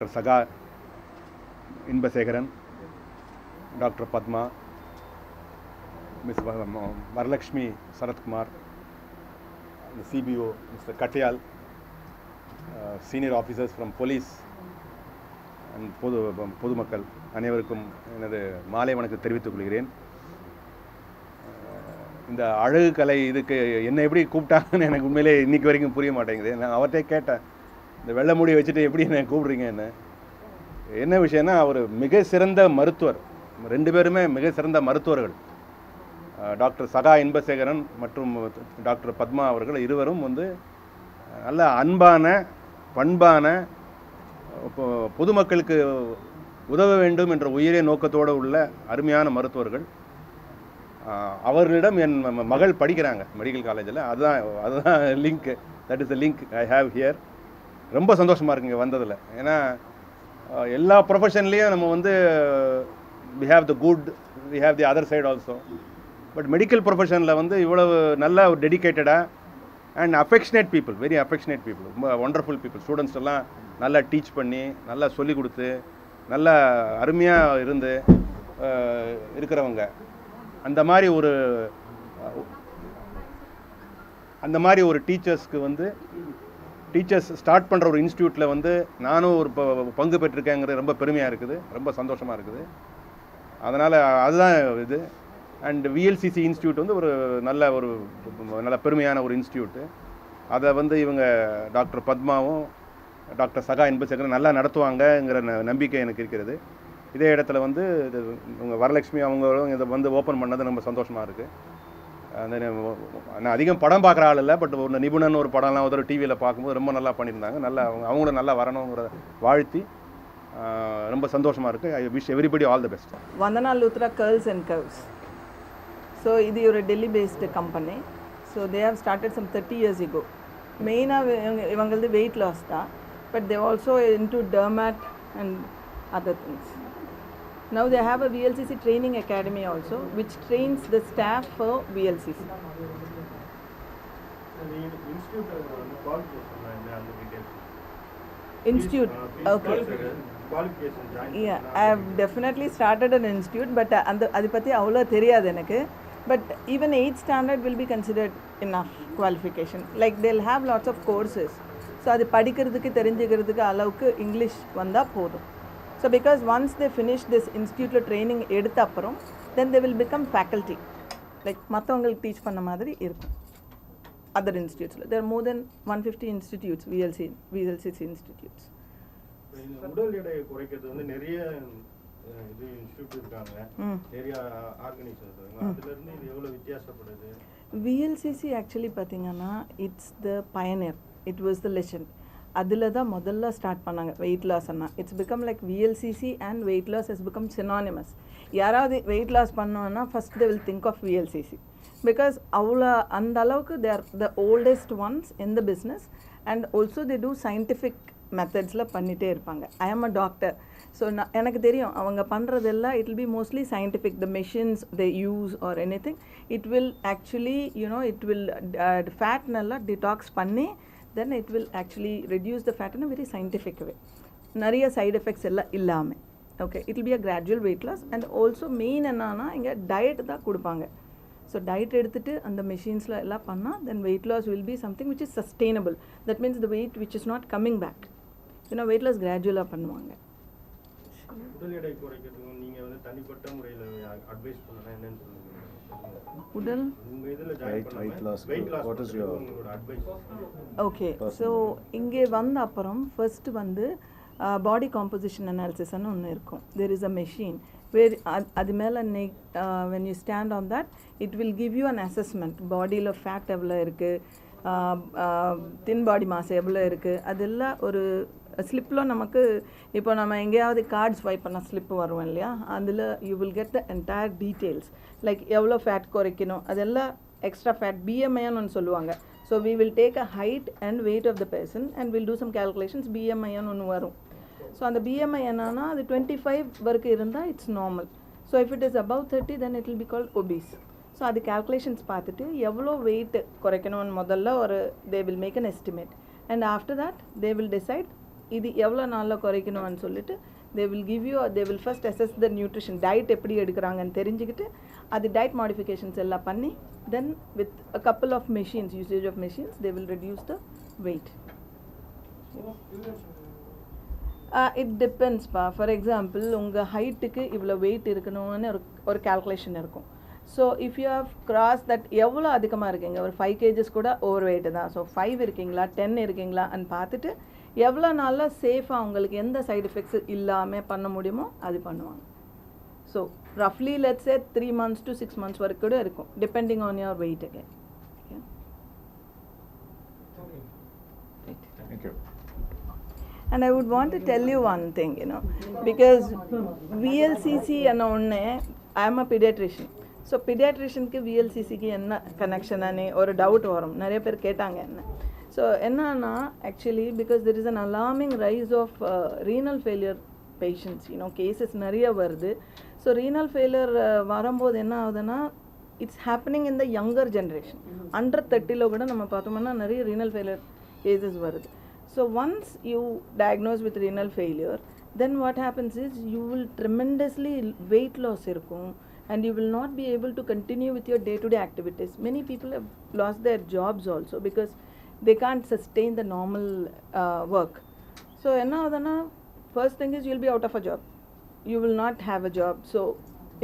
Doctor सगा Inbasekaran, doctor Padma, miss Varalakshmi Sarath Kumar, CBO mister Katyal, senior officers from police and பொதுமக்கள் அனைவருக்கும் எனது மாலை வணக்கத்தை தெரிவித்துக் கொள்கிறேன். இந்த அழகு கலை இதுக்கு என்ன எப்படி கூப்பிட்டாங்கன்னு எனக்கு உண்மையிலே இன்னைக்கு வரைக்கும் புரிய மாட்டேங்குது. நான் அவர்கிட்ட கேட்டேன், இந்த வெள்ளை மூடி வச்சுட்டு எப்படி என்ன கூப்பிடுறீங்க, என்ன என்ன விஷயம்னா அவர் மிக சிறந்த மருத்துவர், ரெண்டு பேருமே மிக சிறந்த மருத்துவர்கள், டாக்டர் சகா இன்பசேகரன் மற்றும் டாக்டர் பத்மா அவர்கள் இருவரும் வந்து நல்ல அன்பான பண்பான பொதுமக்களுக்கு உதவ வேண்டும் என்ற உயரிய நோக்கத்தோடு உள்ள அருமையான மருத்துவர்கள். அவர்களிடம் என் மகள் படிக்கிறாங்க மெடிக்கல் காலேஜில், அதுதான் link, that is the link I have here. ரொம்ப சந்தோஷமாக இருக்குங்க வந்ததில். ஏன்னா எல்லா ப்ரொஃபஷன்லேயும் நம்ம வந்து we have the good, we have the other side also, but medical ப்ரொஃபஷனில் வந்து இவ்வளவு நல்ல ஒரு டெடிக்கேட்டடாக and affectionate people, very affectionate people, ரொம்ப ஒண்டர்ஃபுல் பீப்புள். ஸ்டூடெண்ட்ஸ் எல்லாம் நல்லா டீச் பண்ணி நல்லா சொல்லிக் கொடுத்து நல்லா அருமையாக இருந்து இருக்கிறவங்க. அந்த மாதிரி ஒரு டீச்சர்ஸ்க்கு வந்து டீச்சர்ஸ் ஸ்டார்ட் பண்ணுற ஒரு இன்ஸ்டியூட்டில் வந்து நானும் ஒரு பங்கு பெற்றிருக்கேங்கிறது ரொம்ப பெருமையாக இருக்குது, ரொம்ப சந்தோஷமாக இருக்குது. அதனால் அதுதான் இது. அண்ட் விஎல்சிசி இன்ஸ்டியூட் வந்து ஒரு நல்ல பெருமையான ஒரு இன்ஸ்டியூட்டு. அதை வந்து இவங்க டாக்டர் பத்மாவும் டாக்டர் சகா இன்பசேகரன் நல்லா நடத்துவாங்கங்கிற நம்பிக்கை எனக்கு இருக்கிறது. இதே இடத்துல வந்து இவங்க வரலட்சுமி அவங்களும் இதை வந்து ஓப்பன் பண்ணது ரொம்ப சந்தோஷமாக இருக்குது. அந்த நான் அதிகம் படம் பார்க்குற ஆள் இல்லை, பட் ஒரு நிபுணன் ஒரு படம்லாம் ஒரு டிவியில் பார்க்கும்போது ரொம்ப நல்லா பண்ணியிருந்தாங்க. நல்லா அவங்களும் நல்லா வரணுங்கிற வாழ்த்தி ரொம்ப சந்தோஷமாக இருக்குது. I wish everybody all the best. Vandana Luthra Curls and Curves. So இது ஒரு Delhi based company. So they have started some 30 years ago. மெயினாக இவங்களது weight loss தான், but they also into dermat and other things. Now they have a VLCC training academy also, which trains the staff for VLCC. Institute, okay. Yeah, I have definitely started an institute, but adipati avlo theriyad enakku. But even 8th standard will be considered enough qualification. Like they'll have lots of courses. So adu padikkiradhukku therinjikkiradhukku alavukku English vandha podum. So because once they finish this institute training edutha appuram, then they will become faculty, like mathavangalukku teach panna madiri irukum. Other institutes there are more than 150 institutes, VLCC institutes. Udal edai korekkadhu vandu neriya idu institute irukanga, neriya organizations irukanga, adula irundhu idu evlo vithyaasapadudhu. VLCC actually pathinga na it's the pioneer, it was the legend. அதில் தான் முதல்ல start பண்ணாங்க weight லாஸ்ன்னா. It's become like VLCC and weight loss is become synonymous. யாராவது weight loss பண்ணோன்னா first they will think of VLCC, because அவ்வளோ அந்த அளவுக்கு they are the oldest ones in the business. And also they do scientific மெத்தட்ஸில் பண்ணிகிட்டே இருப்பாங்க. ஐ ஆம் அ doctor, so நான் எனக்கு தெரியும் அவங்க பண்ணுறதெல்லாம் it will be mostly scientific. The machines they use are anything it will actually you know it will fat நல்லா டிடாக்ஸ் பண்ணி then it will actually reduce the fat in a very scientific way. Nariya side effects ella illame, okay, it will be a gradual weight loss. And also main enna inga diet da kudupanga. So diet eduthittu and the machines la ella panna, then weight loss will be something which is sustainable. That means the weight which is not coming back, you know, weight loss gradually pannuvaanga. Udal edai korekkadhu neenga vandha thani patta murayila advice pannana enna solunga. Udal weight loss, what is your advice? Okay, so inge vanda apparam first vandu body composition analysis nu onnu irukum. There is a machine where adimela when you stand on that, it will give you an assessment. Body la fat evlo irukku, thin body mass evlo irukku, adella oru ஸ்லிப்பில் நமக்கு இப்போ நம்ம எங்கேயாவது card swipe பண்ணால் slip வருவோம் இல்லையா, அதில் you will get the entire details. Like எவ்வளோ ஃபேட் குறைக்கணும், அதெல்லாம் எக்ஸ்ட்ரா ஃபேட் பிஎம்ஐன்னு ஒன்று சொல்லுவாங்க. So we will take a height and weight of the person and will do some calculations. பிஎம்ஐன்னு ஒன்று வரும். ஸோ அந்த பிஎம்ஐ என்னன்னா அது 25 வரைக்கும் இருந்தால் it's normal. So if it is above 30 then it will be called obese. So அது calculations பார்த்துட்டு எவ்வளோ வெயிட் குறைக்கணும்னு முதல்ல ஒரு they will make an estimate. And after that they will decide இது எவ்வளோ நாளில் குறைக்கணும்னு சொல்லிட்டு they will first assess the nutrition diet எப்படி எடுக்கறாங்கன்னு தெரிஞ்சிக்கிட்டு அது diet modifications எல்லாம் பண்ணி then with a couple of machines usage of machines they will reduce the weight. It depends pa for example உங்க ஹைட்டுக்கு இவ்ளோ weight இருக்கணும்னு ஒரு calculation இருக்கும். So if you have crossed that எவ்வளோ அதிகமா இருக்கீங்க ஒரு 5 kg கூட overweight தான். So 5 இருக்கீங்களா 10 இருக்கீங்களா அன் பார்த்துட்டு எவ்வளோ நாளில் சேஃபாக உங்களுக்கு எந்த சைடு எஃபெக்ட்ஸ் இல்லாமல் பண்ண முடியுமோ அது பண்ணுவாங்க. ஸோ ரஃப்லி லெட்ஸே 3 months to 6 months வரைக்கும் கூட இருக்கும் depending on your weight. Okay thank you. And I would want to tell you one thing, you know, because VLCC என்ன ஒன்று I am a pediatrician. So பீடியாட்ரிஷனுக்கு VLCCக்கு என்ன கனெக்ஷனானே ஒரு டவுட் வரும் நிறைய பேர் கேட்டாங்க என்ன. So, enna actually because there is an alarming rise of renal failure patients, you know, cases nariya varudhu. So, renal failure varumbod enna avudana it's happening in the younger generation. Under 30 lo kuda nama paathumanna nariya renal failure cases varudhu. So, once you diagnose with renal failure, then what happens is you will tremendously weight loss irukum and you will not be able to continue with your day to day activities. Many people have lost their jobs also because they can't sustain the normal work. So enna adana first thing is you'll be out of a job, you will not have a job, so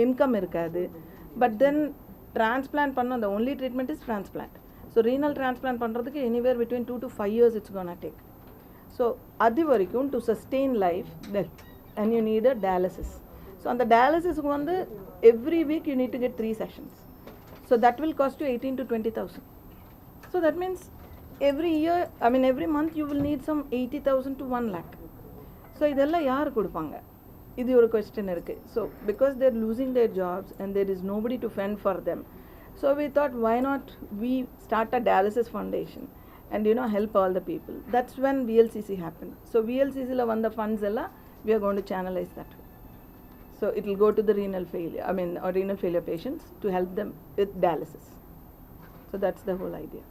income irukadu. But then transplant panna the only treatment is transplant. So renal transplant pandradhukku anywhere between 2 to 5 years it's going to take. So adi varaikum to sustain life that and you need a dialysis. So on the dialysis vandu every week you need to get 3 sessions, so that will cost you 18 to 20,000. So that means every month you will need some 80,000 to 1 lakh. So, idella yaar kodupanga? Idhu oru question irukku. So, because they are losing their jobs and there is nobody to fend for them. So, we thought why not we start a dialysis foundation and you know help all the people. That's when VLCC happened. So, VLCC la vanda funds ella we are going to channelize that way. So, it will go to the renal failure patients to help them with dialysis. So, that's the whole idea.